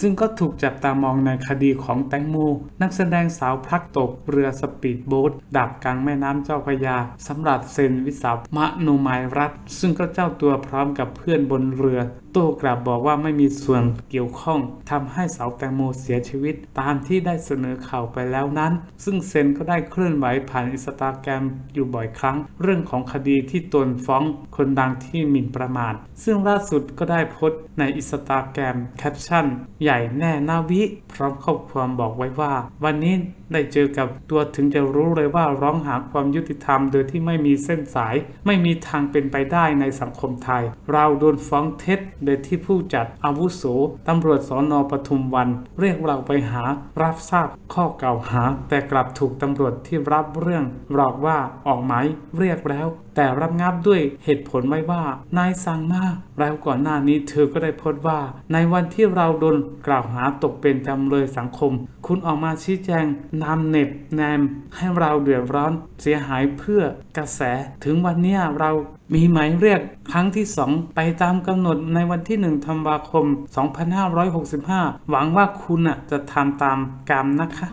ซึ่งก็ถูกจับตามองในคดีของแตงโมนักแสดงสาวพลัดตกเรือสปีดโบ๊ทดับกลางแม่น้ำเจ้าพระยาสำหรับเซนวิสามโนมายรัฐซึ่งก็เจ้าตัวพร้อมกับเพื่อนบนเรือโต้กลับบอกว่าไม่มีส่วนเกี่ยวข้องทำให้สาวแตงโมเสียชีวิตตามที่ได้เสนอข่าวไปแล้วนั้นซึ่งเซนก็ได้เคลื่อนไหวผ่านอินสตาแกรมอยู่บ่อยครั้งเรื่องของคดีที่ตนฟ้องคนดังที่หมิ่นประมาทซึ่งล่าสุดก็ได้โพสต์ในอินสตาแกรมแคปชั่นใหญ่แน่นาวิพร้อมข้อความบอกไว้ว่าวันนี้ได้เจอกับตัวถึงจะรู้เลยว่าร้องหาความยุติธรรมโดยที่ไม่มีเส้นสายไม่มีทางเป็นไปได้ในสังคมไทยเราโดนฟ้องเท็จโดยที่ผู้จัดอาวุโสตำรวจสน.ปทุมวันเรียกเราไปหารับทราบข้อกล่าวหาแต่กลับถูกตำรวจที่รับเรื่องหลอกว่าออกหมายเรียกแล้วแต่รับงับด้วยเหตุผลไว้ว่านายสั่งมาแล้วก่อนหน้านี้เธอก็ได้โพสต์ว่าในวันที่เราโดนกล่าวหาตกเป็นจำเลยสังคมคุณออกมาชี้แจงนำเน็บแนมให้เราเดือดร้อนเสียหายเพื่อกระแสถึงวันนี้เรามีหมายเรียกครั้งที่2ไปตามกำหนดในวันที่1 ธันวาคม 2565หวังว่าคุณจะทำตามกรรมนะคะ